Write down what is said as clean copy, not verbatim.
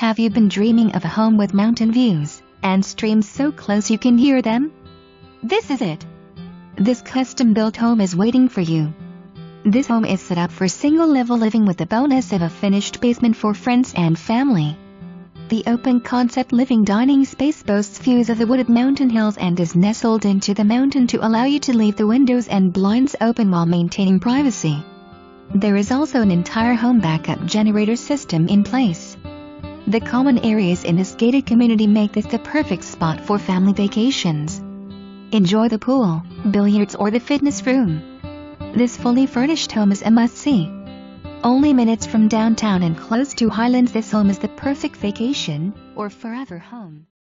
Have you been dreaming of a home with mountain views and streams so close you can hear them? This is it. This custom-built home is waiting for you. This home is set up for single-level living with the bonus of a finished basement for friends and family. The open-concept living dining space boasts views of the wooded mountain hills and is nestled into the mountain to allow you to leave the windows and blinds open while maintaining privacy. There is also an entire home backup generator system in place. The common areas in this gated community make this the perfect spot for family vacations. Enjoy the pool, billiards or the fitness room. This fully furnished home is a must-see. Only minutes from downtown and close to Highlands, this home is the perfect vacation or forever home.